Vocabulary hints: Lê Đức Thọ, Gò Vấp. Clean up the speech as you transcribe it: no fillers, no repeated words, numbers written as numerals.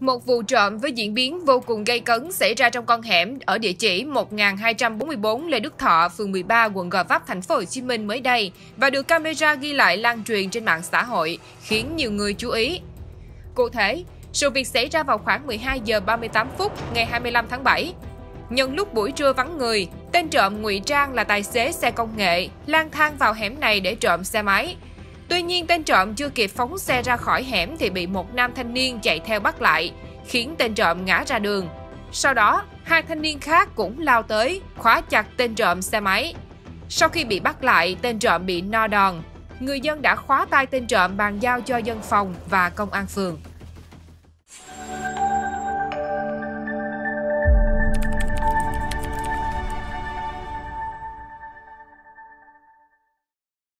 Một vụ trộm với diễn biến vô cùng gay cấn xảy ra trong con hẻm ở địa chỉ 1244 Lê Đức Thọ, phường 13, quận Gò Vấp, thành phố Hồ Chí Minh mới đây và được camera ghi lại lan truyền trên mạng xã hội, khiến nhiều người chú ý. Cụ thể, sự việc xảy ra vào khoảng 12 giờ 38 phút ngày 25 tháng 7. Nhân lúc buổi trưa vắng người, tên trộm ngụy trang là tài xế xe công nghệ lang thang vào hẻm này để trộm xe máy. Tuy nhiên, tên trộm chưa kịp phóng xe ra khỏi hẻm thì bị một nam thanh niên chạy theo bắt lại, khiến tên trộm ngã ra đường. Sau đó, hai thanh niên khác cũng lao tới, khóa chặt tên trộm xe máy. Sau khi bị bắt lại, tên trộm bị no đòn. Người dân đã khóa tay tên trộm, bàn giao cho dân phòng và công an phường.